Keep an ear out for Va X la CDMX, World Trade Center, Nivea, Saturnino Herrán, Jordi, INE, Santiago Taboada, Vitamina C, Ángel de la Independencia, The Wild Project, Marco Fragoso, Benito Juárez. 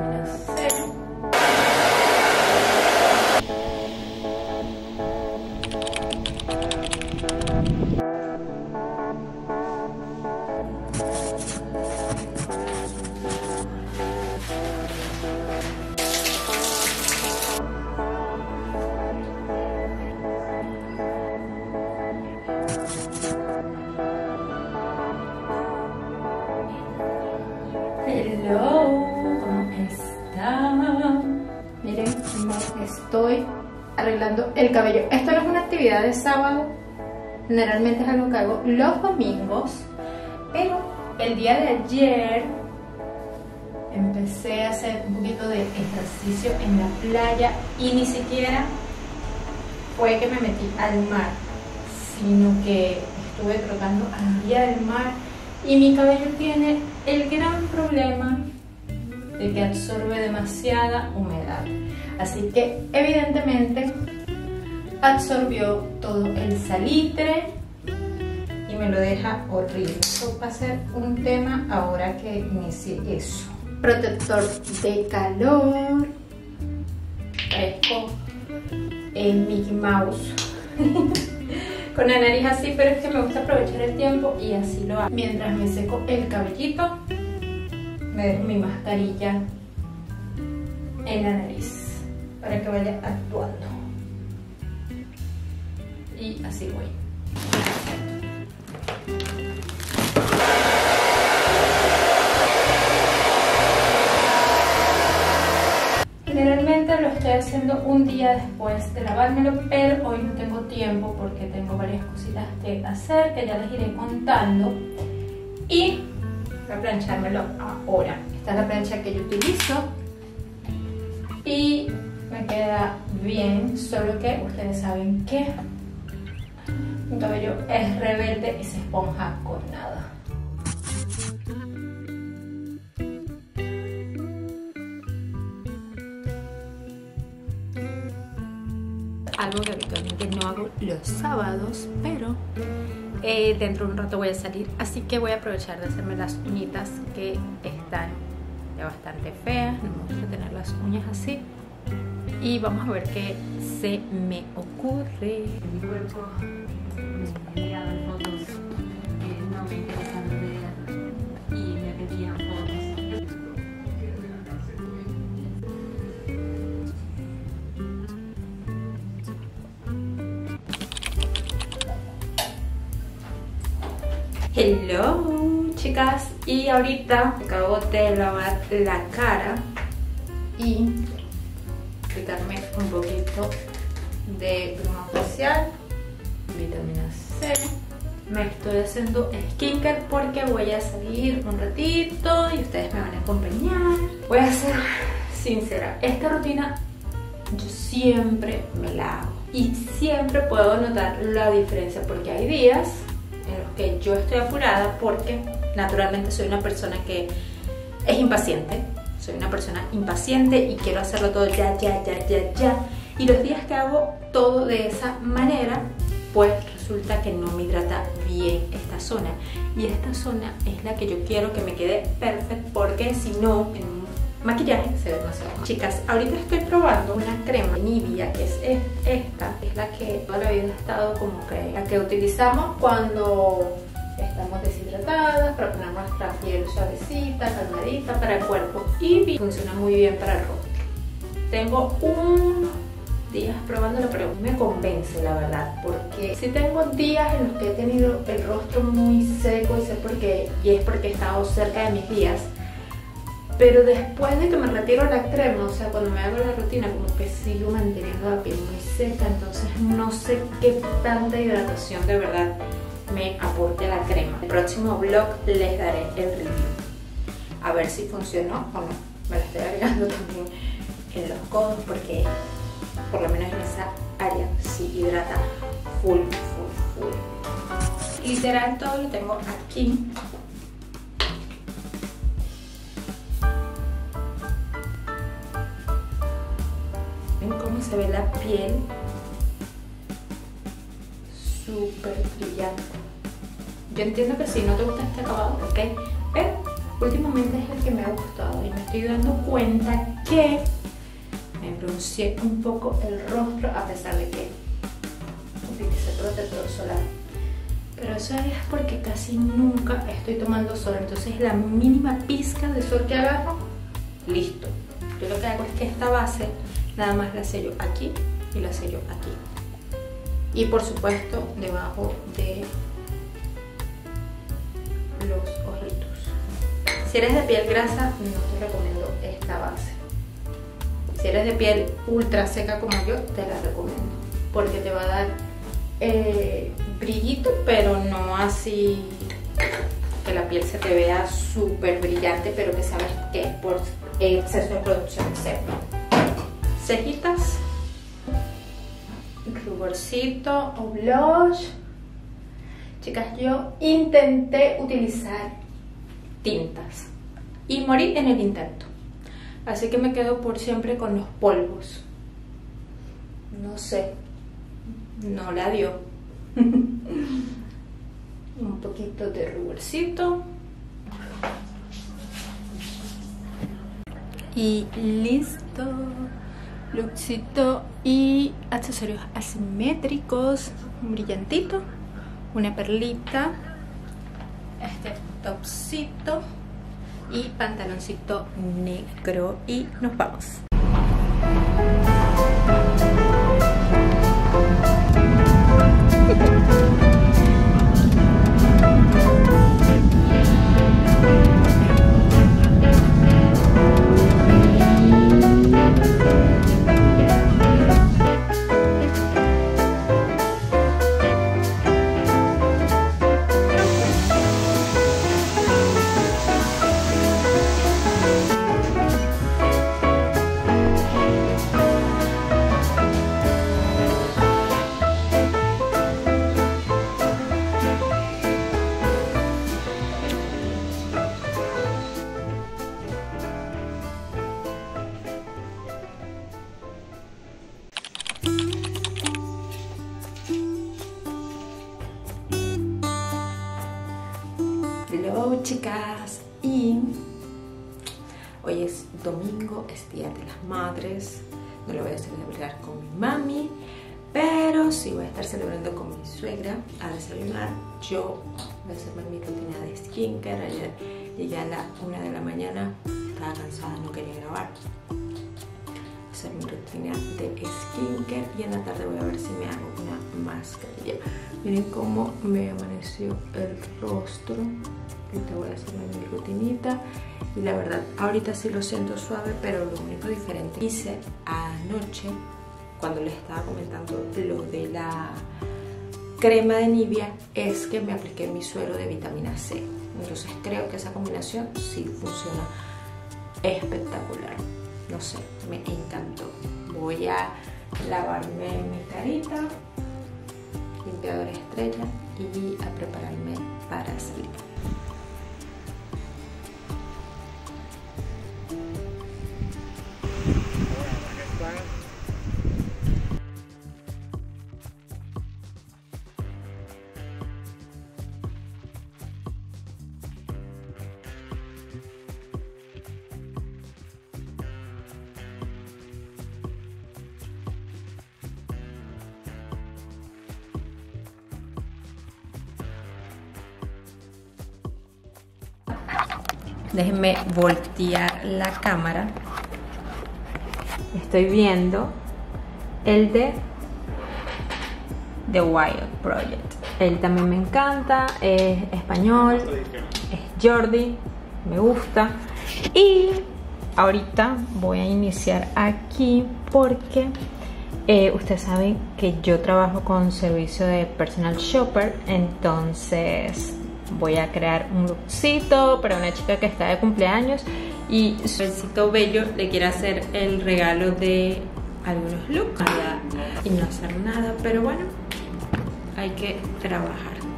vitamina C. Hello, ¿cómo están? Miren cómo estoy arreglando el cabello. Esto no es una actividad de sábado, generalmente es algo que hago los domingos, pero el día de ayer empecé a hacer un poquito de ejercicio en la playa y ni siquiera fue que me metí al mar, sino que estuve trotando al día del mar. Y mi cabello tiene el gran problema de que absorbe demasiada humedad. Así que evidentemente absorbió todo el salitre y me lo deja horrible. Eso va a ser un tema ahora que inicie eso. Protector de calor. Parezco el Mickey Mouse. Con la nariz así, pero es que me gusta aprovechar el tiempo y así lo hago. Mientras me seco el cabellito, me dejo mi mascarilla en la nariz para que vaya actuando. Y así voy. Generalmente lo estoy haciendo un día después de lavármelo, pero hoy no tengo tiempo porque tengo varias cositas que hacer que ya les iré contando, y voy a planchármelo ahora. Esta es la plancha que yo utilizo y me queda bien, solo que ustedes saben que mi cabello es rebelde y se esponja con nada. Algo que habitualmente no hago los sábados, pero dentro de un rato voy a salir, así que voy a aprovechar de hacerme las uñitas que están ya bastante feas. No me gusta tener las uñas así y vamos a ver qué se me ocurre. Mi cuerpo me enviaba fotos que no me interesan ver y me pedían fotos. Hello chicas, y ahorita acabo de lavar la cara y aplicarme un poquito de crema facial, vitamina C. Me estoy haciendo skincare porque voy a salir un ratito y ustedes me van a acompañar. Voy a ser sincera, esta rutina yo siempre me la hago y siempre puedo notar la diferencia, porque hay días en los que yo estoy apurada porque naturalmente soy una persona que es impaciente. Soy una persona impaciente y quiero hacerlo todo ya. Y los días que hago todo de esa manera, pues resulta que no me hidrata bien esta zona. Y esta zona es la que yo quiero que me quede perfecta, porque si no, en un maquillaje se ve demasiado mal. Chicas, ahorita estoy probando una crema Nivea, que es esta. Es la que toda la vida ha estado como que la que utilizamos cuando estamos deshidratadas, para poner nuestra piel suavecita, calmadita para el cuerpo, y funciona muy bien para el rostro. Tengo unos días probándolo, pero me convence la verdad, porque si tengo días en los que he tenido el rostro muy seco y sé por qué, y es porque he estado cerca de mis días. Pero después de que me retiro la crema, o sea, cuando me hago la rutina, como que sigo manteniendo la piel muy seca, entonces no sé qué tanta hidratación de verdad me aporte la crema. El próximo vlog les daré el review, a ver si funcionó o no. Me la estoy agregando también en los codos porque por lo menos en esa área sí hidrata full. Literal todo lo tengo aquí. Cómo se ve la piel, súper brillante. Yo entiendo que si no te gusta este acabado, ok, pero últimamente es el que me ha gustado y me estoy dando cuenta que me bronceé un poco el rostro a pesar de que utilicé protector solar. Pero eso es porque casi nunca estoy tomando sol, entonces la mínima pizca de sol que agarro, listo. Yo lo que hago es que esta base nada más la sello aquí y la sello aquí. Y por supuesto debajo de los ojitos. Si eres de piel grasa, no te recomiendo esta base. Si eres de piel ultra seca como yo, te la recomiendo. Porque te va a dar brillito, pero no así que la piel se te vea súper brillante, pero que sabes que es por exceso de producción externa. Cejitas, ruborcito o blush. Chicas, yo intenté utilizar tintas y morí en el intento, así que me quedo por siempre con los polvos. No sé, no la dio. Un poquito de ruborcito y listo. Luxito y accesorios asimétricos, un brillantito, una perlita, este topcito y pantaloncito negro, y nos vamos. Hello chicas, y hoy es domingo, es día de las madres. No lo voy a celebrar con mi mami, pero sí voy a estar celebrando con mi suegra a desayunar. Yo voy a hacerme mi rutina de skincare. Ayer llegué a la 1 de la mañana, estaba cansada, no quería grabar. Voy a hacer mi rutina de skincare y en la tarde voy a ver si me hago una mascarilla. Miren cómo me amaneció el rostro. Ahorita voy a hacerme mi rutinita y la verdad ahorita sí lo siento suave, pero lo único diferente hice anoche cuando les estaba comentando lo de la crema de Nivea es que me apliqué mi suero de vitamina C. Entonces creo que esa combinación sí funciona espectacular. No sé, me encantó. Voy a lavarme mi carita, limpiador estrella, y a prepararme para salir. Déjenme voltear la cámara. Estoy viendo el de The Wild Project. Él también me encanta, es español, es Jordi, me gusta. Y ahorita voy a iniciar aquí porque ustedes saben que yo trabajo con servicio de personal shopper, entonces voy a crear un lookcito para una chica que está de cumpleaños y su besito bello le quiere hacer el regalo de algunos looks y no hacer nada, pero bueno, hay que trabajar.